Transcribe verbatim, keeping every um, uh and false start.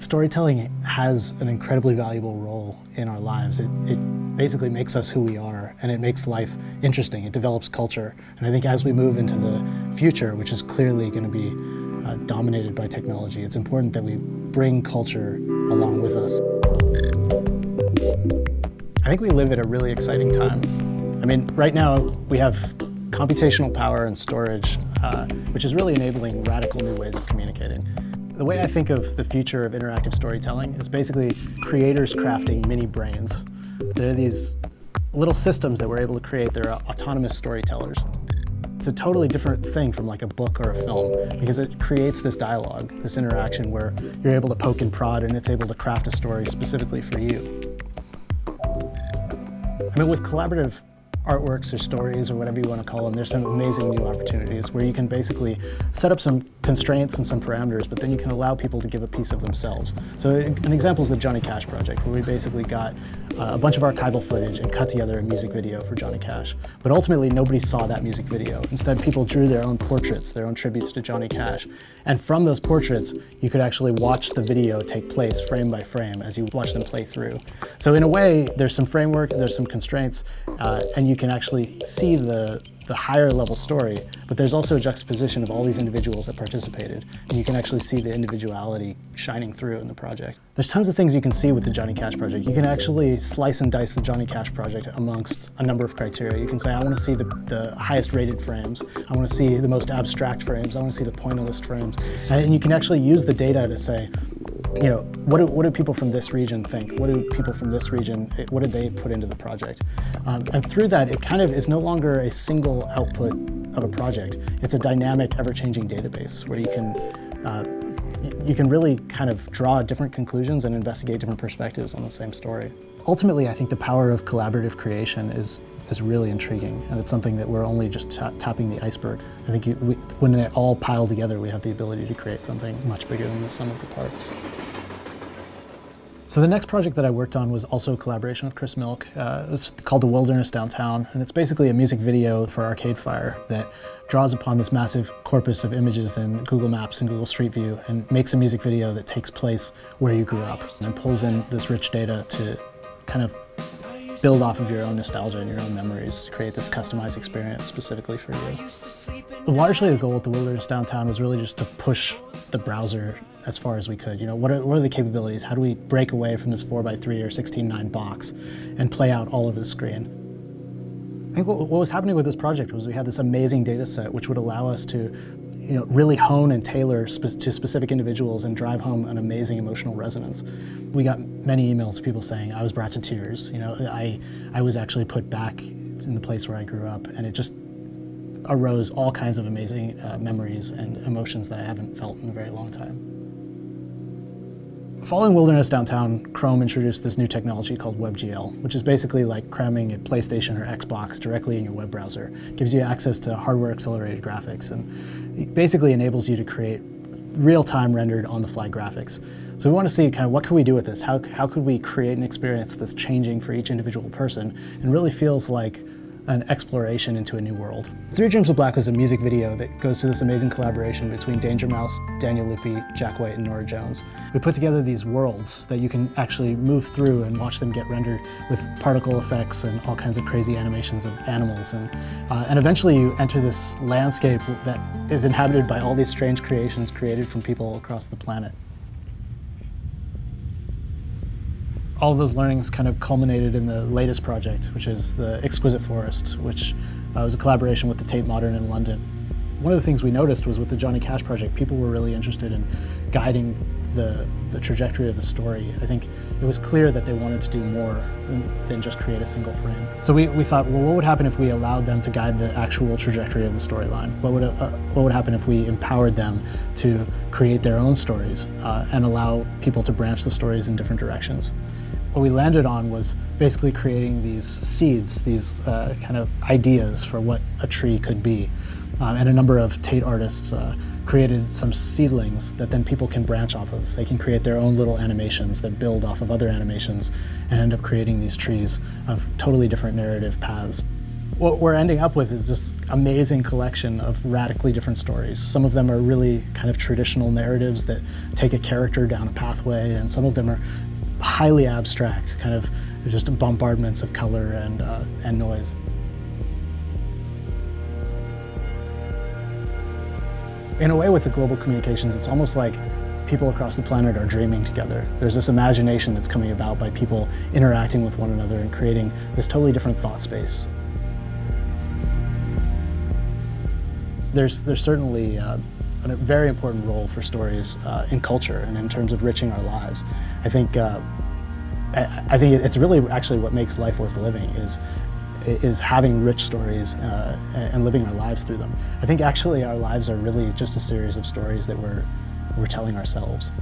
Storytelling has an incredibly valuable role in our lives. It, it basically makes us who we are, and it makes life interesting. It develops culture. And I think as we move into the future, which is clearly going to be uh, dominated by technology, it's important that we bring culture along with us. I think we live at a really exciting time. I mean, right now we have computational power and storage, uh, which is really enabling radical new ways of communicating. The way I think of the future of interactive storytelling is basically creators crafting mini brains. They're these little systems that we're able to create. They're autonomous storytellers. It's a totally different thing from like a book or a film because it creates this dialogue, this interaction where you're able to poke and prod and it's able to craft a story specifically for you. I mean, with collaborative artworks or stories or whatever you want to call them, there's some amazing new opportunities where you can basically set up some constraints and some parameters, but then you can allow people to give a piece of themselves. So an example is the Johnny Cash project, where we basically got uh, a bunch of archival footage and cut together a music video for Johnny Cash. But ultimately, nobody saw that music video. Instead, people drew their own portraits, their own tributes to Johnny Cash. And from those portraits, you could actually watch the video take place frame by frame as you watch them play through. So in a way, there's some framework, there's some constraints, uh, and you You can actually see the, the higher level story, but there's also a juxtaposition of all these individuals that participated, and you can actually see the individuality shining through in the project. There's tons of things you can see with the Johnny Cash project. You can actually slice and dice the Johnny Cash project amongst a number of criteria. You can say, I want to see the, the highest rated frames, I want to see the most abstract frames, I want to see the pointillist frames, and you can actually use the data to say, you know, what do, what do people from this region think? What do people from this region, what did they put into the project? Um, and through that, it kind of is no longer a single output of a project. It's a dynamic, ever-changing database where you can, uh, you can really kind of draw different conclusions and investigate different perspectives on the same story. Ultimately, I think the power of collaborative creation is, is really intriguing, and it's something that we're only just ta tapping the iceberg. I think you, we, when they all pile together, we have the ability to create something much bigger than the sum of the parts. So the next project that I worked on was also a collaboration with Chris Milk. Uh, it was called The Wilderness Downtown, and it's basically a music video for Arcade Fire that draws upon this massive corpus of images in Google Maps and Google Street View and makes a music video that takes place where you grew up and pulls in this rich data to kind of build off of your own nostalgia and your own memories to create this customized experience specifically for you. Largely the goal with The Wilderness Downtown was really just to push the browser as far as we could. You know, what are, what are the capabilities? How do we break away from this four by three or sixteen by nine box and play out all over the screen? I think what, what was happening with this project was we had this amazing data set which would allow us to, you know, really hone and tailor spe to specific individuals and drive home an amazing emotional resonance. We got many emails of people saying, I was brought to tears, you know, I, I was actually put back in the place where I grew up, and it just arose all kinds of amazing uh, memories and emotions that I haven't felt in a very long time. Following Wilderness Downtown, Chrome introduced this new technology called WebGL, which is basically like cramming a PlayStation or Xbox directly in your web browser. It gives you access to hardware-accelerated graphics and it basically enables you to create real-time rendered on-the-fly graphics. So we want to see kind of what can we do with this? How, how could we create an experience that's changing for each individual person and really feels like an exploration into a new world. Three Dreams of Black was a music video that goes through this amazing collaboration between Danger Mouse, Daniel Luppi, Jack White, and Norah Jones. We put together these worlds that you can actually move through and watch them get rendered with particle effects and all kinds of crazy animations of animals. And, uh, and eventually you enter this landscape that is inhabited by all these strange creations created from people across the planet. All of those learnings kind of culminated in the latest project, which is The Exquisite Forest, which uh, was a collaboration with the Tate Modern in London. One of the things we noticed was with the Johnny Cash project, people were really interested in guiding the, the trajectory of the story. I think it was clear that they wanted to do more than, than just create a single frame. So we, we thought, well, what would happen if we allowed them to guide the actual trajectory of the storyline? What would, uh, what would happen if we empowered them to create their own stories uh, and allow people to branch the stories in different directions? What we landed on was basically creating these seeds, these uh, kind of ideas for what a tree could be. Um, and a number of Tate artists uh, created some seedlings that then people can branch off of. They can create their own little animations that build off of other animations and end up creating these trees of totally different narrative paths. What we're ending up with is this amazing collection of radically different stories. Some of them are really kind of traditional narratives that take a character down a pathway, and some of them are highly abstract, kind of just bombardments of color and, uh, and noise. In a way, with the global communications, it's almost like people across the planet are dreaming together. There's this imagination that's coming about by people interacting with one another and creating this totally different thought space. There's, there's certainly uh, a very important role for stories uh, in culture and in terms of enriching our lives. I think, uh, I, I think it's really actually what makes life worth living is is having rich stories uh, and living our lives through them. I think actually our lives are really just a series of stories that we're, we're telling ourselves.